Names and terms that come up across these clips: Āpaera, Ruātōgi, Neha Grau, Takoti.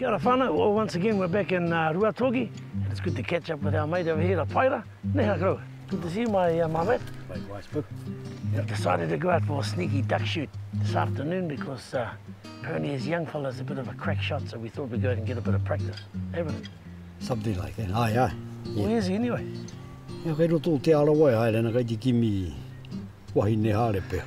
Kia ora whānau, well, once again we're back in Ruātōgi, and it's good to catch up with our mate over here, Āpaera. Neha Grau, good to see you, my mate. Likewise, Pip. Yep. Decided to go out for a sneaky duck shoot this afternoon because apparently his young fella's a bit of a crack shot, so we thought we'd go out and get a bit of practice, haven't we? Something like that, aye, aye. Yeah. Where's he anyway? He kei roto te arawai haere na kei te kimi wahi ne haere peo.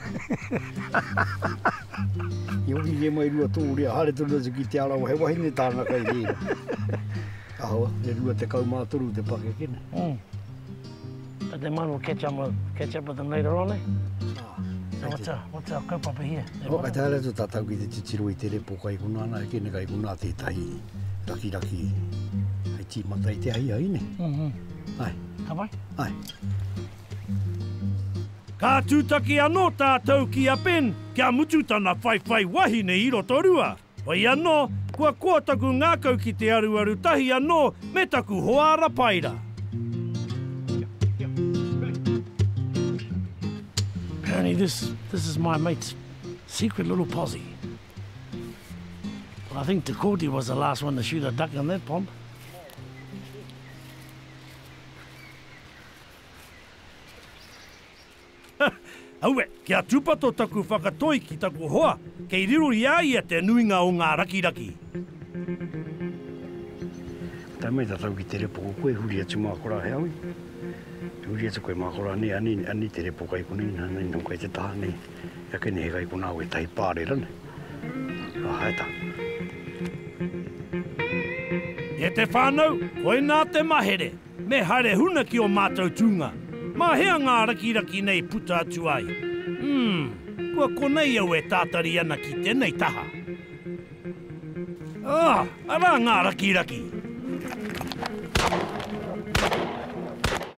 He oki ke mai rua tō rea haere tō nasu ki te arawai, he wahi ne tāna kei reira. Ahoa, he rua te kaumātoru te pake kena. Mm. But the man will catch up with them later on, eh? So what's our cope up here? Oh, I tell you, tatau ki te titiro I te repo kai kunana, kena kai kuna te tahi, raki, hai ti matai te hai ne. Ai. Ka mai? Ai. Ka tūtaki anō tātou ki a pen, kia mutu tana whaiwhai wahine I roto rua. Oi anō, kua kōtaku ngākau ki te aruaru tahi anō, me taku hoara paira. Apparently this is my mate's secret little posse. Well, I think Takoti was the last one to shoot a duck in that pond. Aue, kia tūpato taku whakatoi ki taku hoa, kei riro ia ia te nuinga o ngā rakiraki. Tai mai tatau ki te repo koe, huri atu mākora he aui. Huri atu koe mākora ne, ani te repo kai kone, nani nō kai te taha ne. Ia kei ne he kai kona aue tai pārera ne. Haeta. E te whānau, koe nā te mahere, me haere huna ki o mātou tūnga. Mahea ngā rakiraki nei puta atu ai. Kua konei au e tātari ana ki tēnei taha. Ah, ara ngā rakiraki.